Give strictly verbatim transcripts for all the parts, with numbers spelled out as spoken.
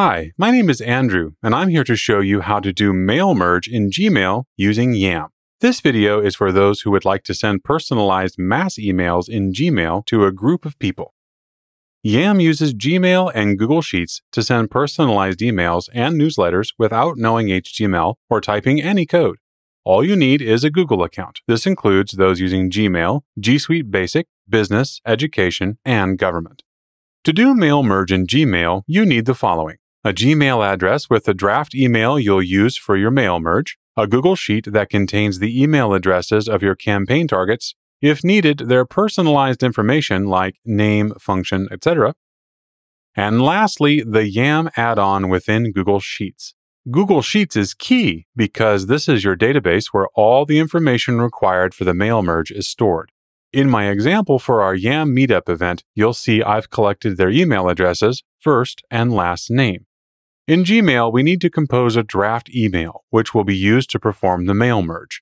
Hi, my name is Andrew, and I'm here to show you how to do mail merge in Gmail using YAML. This video is for those who would like to send personalized mass emails in Gmail to a group of people. YAML uses Gmail and Google Sheets to send personalized emails and newsletters without knowing H T M L or typing any code. All you need is a Google account. This includes those using Gmail, G Suite Basic, Business, Education, and Government. To do mail merge in Gmail, you need the following: a Gmail address with the draft email you'll use for your mail merge, a Google Sheet that contains the email addresses of your campaign targets, if needed, their personalized information like name, function, et cetera, and lastly, the YAML add-on within Google Sheets. Google Sheets is key because this is your database where all the information required for the mail merge is stored. In my example for our YAML meetup event, you'll see I've collected their email addresses, first and last name. In Gmail, we need to compose a draft email, which will be used to perform the mail merge.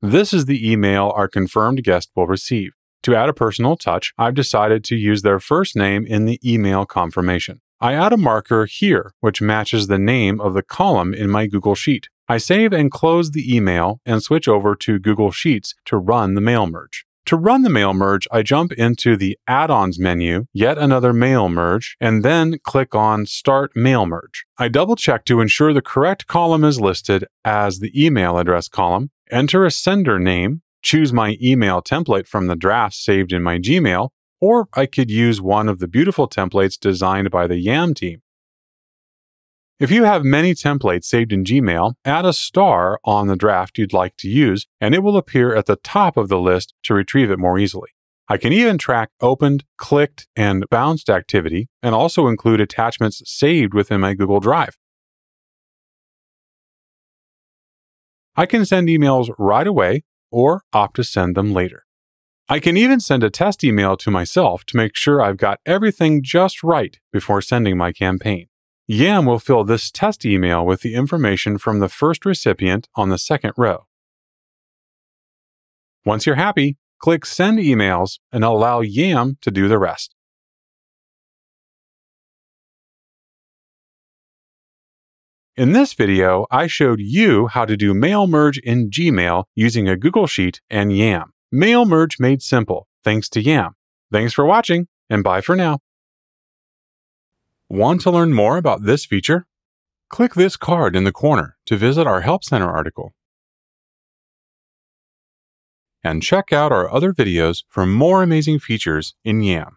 This is the email our confirmed guest will receive. To add a personal touch, I've decided to use their first name in the email confirmation. I add a marker here, which matches the name of the column in my Google Sheet. I save and close the email and switch over to Google Sheets to run the mail merge. To run the mail merge, I jump into the Add-ons menu, Yet Another Mail Merge, and then click on Start Mail Merge. I double-check to ensure the correct column is listed as the email address column, enter a sender name, choose my email template from the draft saved in my Gmail, or I could use one of the beautiful templates designed by the YAML team. If you have many templates saved in Gmail, add a star on the draft you'd like to use, and it will appear at the top of the list to retrieve it more easily. I can even track opened, clicked, and bounced activity, and also include attachments saved within my Google Drive. I can send emails right away or opt to send them later. I can even send a test email to myself to make sure I've got everything just right before sending my campaign. YAML will fill this test email with the information from the first recipient on the second row. Once you're happy, click Send Emails and allow YAML to do the rest. In this video, I showed you how to do mail merge in Gmail using a Google Sheet and YAML. Mail merge made simple, thanks to YAML. Thanks for watching, and bye for now. Want to learn more about this feature? Click this card in the corner to visit our Help Center article. And check out our other videos for more amazing features in YAML.